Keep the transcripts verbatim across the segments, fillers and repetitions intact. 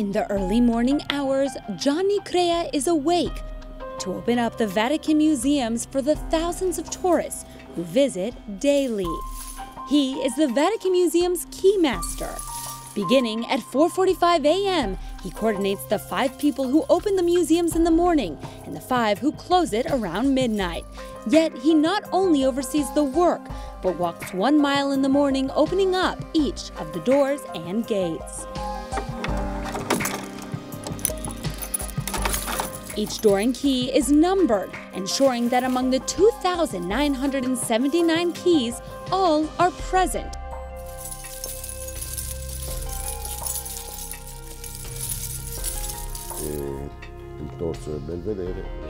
In the early morning hours, Gianni Crea is awake to open up the Vatican Museums for the thousands of tourists who visit daily. He is the Vatican Museum's key master. Beginning at four forty-five a m, he coordinates the five people who open the museums in the morning and the five who close it around midnight. Yet he not only oversees the work, but walks one mile in the morning, opening up each of the doors and gates. Each door and key is numbered, ensuring that among the two thousand nine hundred seventy-nine keys, all are present.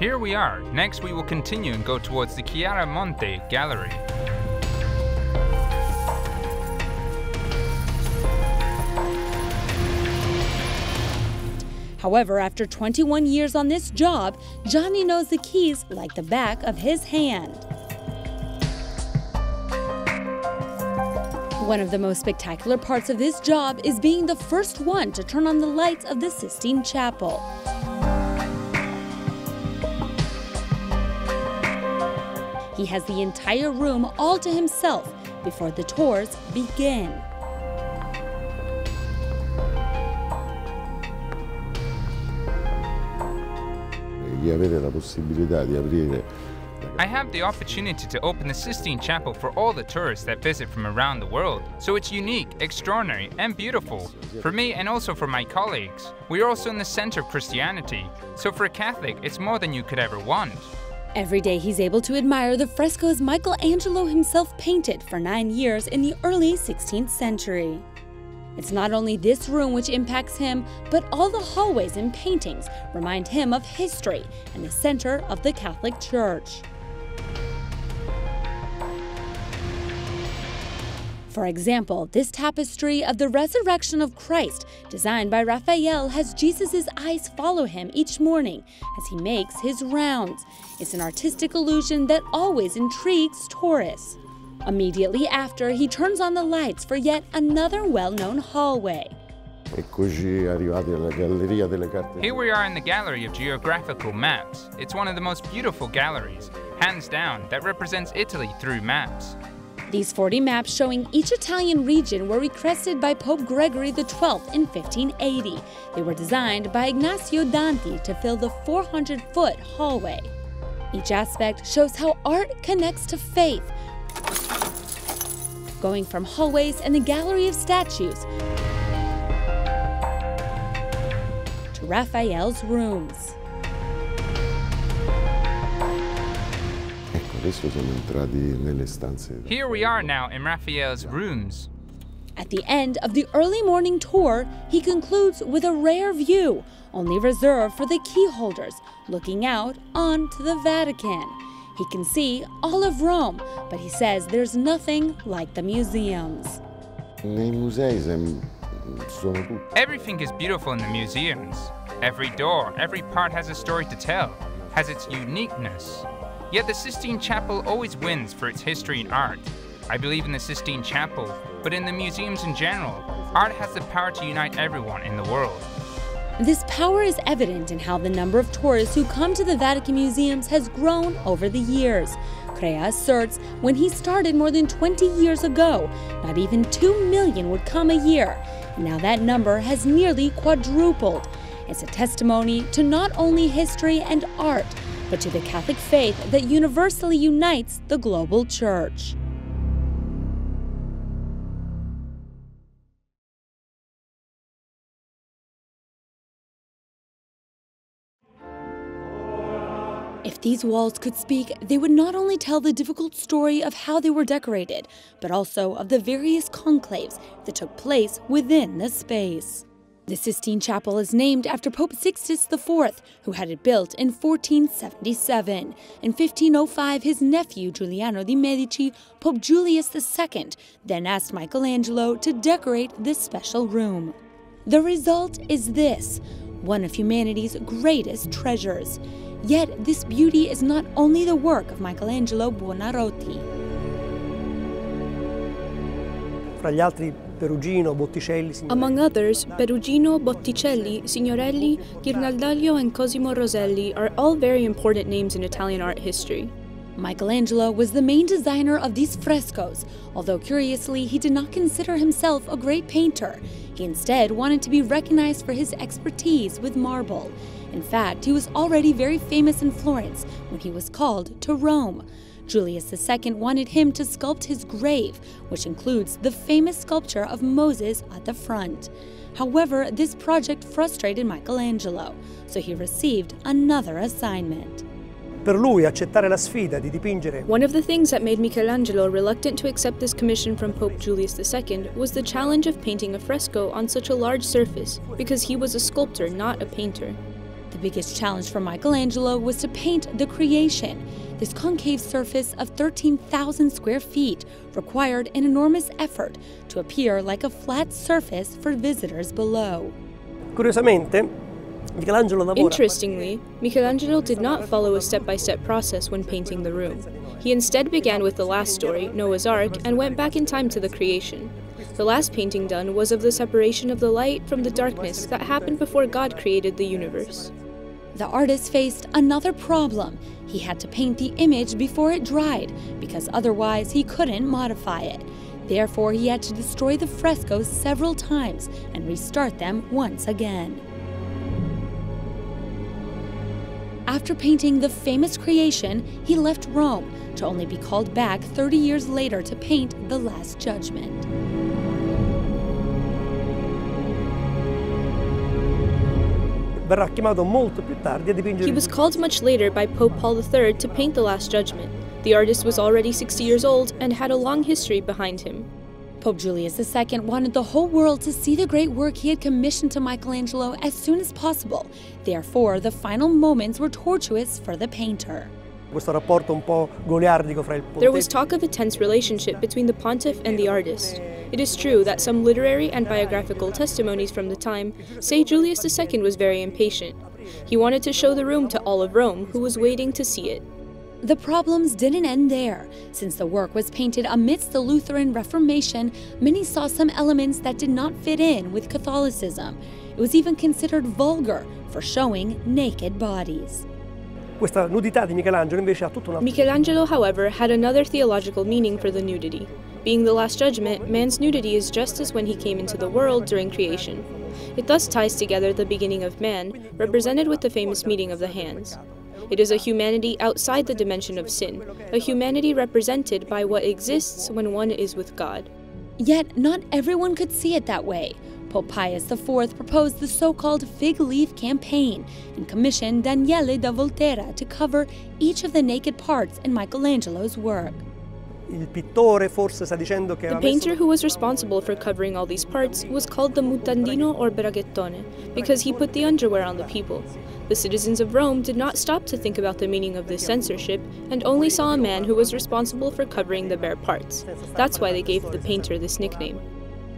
Here we are. Next we will continue and go towards the Chiaramonte Gallery. However, after twenty-one years on this job, Gianni knows the keys like the back of his hand. One of the most spectacular parts of this job is being the first one to turn on the lights of the Sistine Chapel. He has the entire room all to himself before the tours begin. I have the opportunity to open the Sistine Chapel for all the tourists that visit from around the world. So it's unique, extraordinary, and beautiful for me and also for my colleagues. We are also in the center of Christianity. So for a Catholic, it's more than you could ever want. Every day he's able to admire the frescoes Michelangelo himself painted for nine years in the early sixteenth century. It's not only this room which impacts him, but all the hallways and paintings remind him of history and the center of the Catholic Church. For example, this tapestry of the Resurrection of Christ, designed by Raphael, has Jesus' eyes follow him each morning as he makes his rounds. It's an artistic illusion that always intrigues tourists. Immediately after, he turns on the lights for yet another well-known hallway. Here we are in the Gallery of Geographical Maps. It's one of the most beautiful galleries, hands down, that represents Italy through maps. These forty maps showing each Italian region were requested by Pope Gregory the twelfth in fifteen eighty. They were designed by Ignazio Danti to fill the four hundred foot hallway. Each aspect shows how art connects to faith, going from hallways and the gallery of statues to Raphael's rooms. Here we are now in Raphael's rooms. At the end of the early morning tour, he concludes with a rare view, only reserved for the key holders, looking out onto the Vatican. He can see all of Rome, but he says there's nothing like the museums. Everything is beautiful in the museums. Every door, every part has a story to tell, has its uniqueness. Yet the Sistine Chapel always wins for its history and art. I believe in the Sistine Chapel, but in the museums in general, art has the power to unite everyone in the world. This power is evident in how the number of tourists who come to the Vatican Museums has grown over the years. Crea asserts when he started more than twenty years ago, not even two million would come a year. Now that number has nearly quadrupled. It's a testimony to not only history and art, but to the Catholic faith that universally unites the global church. If these walls could speak, they would not only tell the difficult story of how they were decorated, but also of the various conclaves that took place within the space. The Sistine Chapel is named after Pope Sixtus the fourth, who had it built in fourteen seventy-seven. In fifteen oh five, his nephew Giuliano de' Medici, Pope Julius the second, then asked Michelangelo to decorate this special room. The result is this, one of humanity's greatest treasures. Yet this beauty is not only the work of Michelangelo Buonarroti. Perugino, Botticelli, Signorelli. Among others, Perugino, Botticelli, Signorelli, Ghirlandaio and Cosimo Rosselli are all very important names in Italian art history. Michelangelo was the main designer of these frescoes, although curiously he did not consider himself a great painter. He instead wanted to be recognized for his expertise with marble. In fact, he was already very famous in Florence when he was called to Rome. Julius the Second wanted him to sculpt his grave, which includes the famous sculpture of Moses at the front. However, this project frustrated Michelangelo, so he received another assignment. One of the things that made Michelangelo reluctant to accept this commission from Pope Julius the Second was the challenge of painting a fresco on such a large surface, because he was a sculptor, not a painter. The biggest challenge for Michelangelo was to paint the creation. This concave surface of thirteen thousand square feet required an enormous effort to appear like a flat surface for visitors below. Interestingly, Michelangelo did not follow a step-by-step process when painting the room. He instead began with the last story, Noah's Ark, and went back in time to the creation. The last painting done was of the separation of the light from the darkness that happened before God created the universe. The artist faced another problem. He had to paint the image before it dried, because otherwise he couldn't modify it. Therefore, he had to destroy the frescoes several times and restart them once again. After painting the famous creation, he left Rome to only be called back thirty years later to paint the Last Judgment. He was called much later by Pope Paul the Third to paint the Last Judgment. The artist was already sixty years old and had a long history behind him. Pope Julius the Second wanted the whole world to see the great work he had commissioned to Michelangelo as soon as possible. Therefore, the final moments were tortuous for the painter. There was talk of a tense relationship between the pontiff and the artist. It is true that some literary and biographical testimonies from the time say Julius the Second was very impatient. He wanted to show the room to all of Rome, who was waiting to see it. The problems didn't end there. Since the work was painted amidst the Lutheran Reformation, many saw some elements that did not fit in with Catholicism. It was even considered vulgar for showing naked bodies. Michelangelo, however, had another theological meaning for the nudity. Being the Last Judgment, man's nudity is just as when he came into the world during creation. It thus ties together the beginning of man, represented with the famous meeting of the hands. It is a humanity outside the dimension of sin, a humanity represented by what exists when one is with God. Yet, not everyone could see it that way. Pope Pius the Fourth proposed the so-called fig leaf campaign and commissioned Daniele da Volterra to cover each of the naked parts in Michelangelo's work. The painter who was responsible for covering all these parts was called the Mutandino or Braghettone, because he put the underwear on the people. The citizens of Rome did not stop to think about the meaning of this censorship and only saw a man who was responsible for covering the bare parts. That's why they gave the painter this nickname.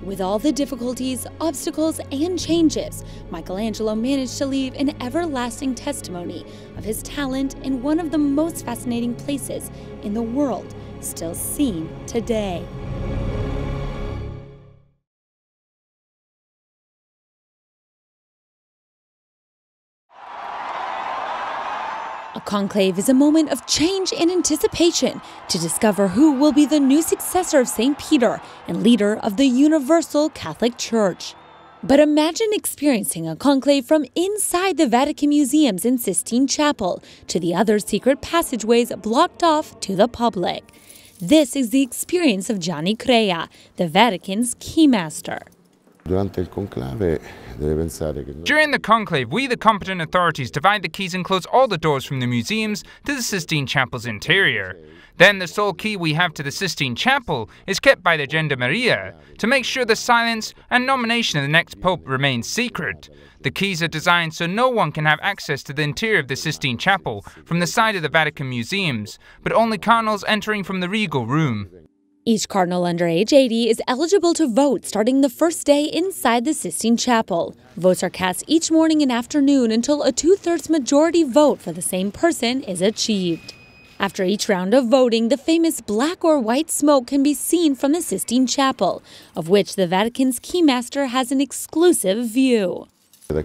With all the difficulties, obstacles, and changes, Michelangelo managed to leave an everlasting testimony of his talent in one of the most fascinating places in the world, still seen today. A conclave is a moment of change and anticipation to discover who will be the new successor of Saint Peter and leader of the Universal Catholic Church. But imagine experiencing a conclave from inside the Vatican Museums and Sistine Chapel to the other secret passageways blocked off to the public. This is the experience of Gianni Crea, the Vatican's keymaster. During the conclave, we, the competent authorities, divide the keys and close all the doors from the museums to the Sistine Chapel's interior. Then the sole key we have to the Sistine Chapel is kept by the Gendarmeria to make sure the silence and nomination of the next pope remains secret. The keys are designed so no one can have access to the interior of the Sistine Chapel from the side of the Vatican Museums, but only cardinals entering from the regal room. Each cardinal under age eighty is eligible to vote starting the first day inside the Sistine Chapel. Votes are cast each morning and afternoon until a two-thirds majority vote for the same person is achieved. After each round of voting, the famous black or white smoke can be seen from the Sistine Chapel, of which the Vatican's keymaster has an exclusive view. From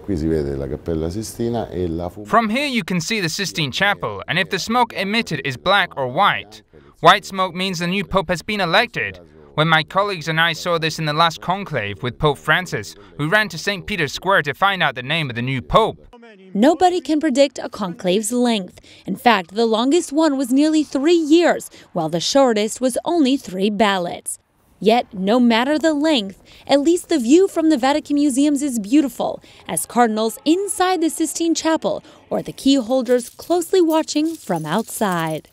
here you can see the Sistine Chapel, and if the smoke emitted is black or white, white smoke means the new Pope has been elected. When my colleagues and I saw this in the last conclave with Pope Francis, we ran to Saint Peter's Square to find out the name of the new Pope. Nobody can predict a conclave's length. In fact, the longest one was nearly three years, while the shortest was only three ballots. Yet, no matter the length, at least the view from the Vatican Museums is beautiful, as cardinals inside the Sistine Chapel or the key holders closely watching from outside.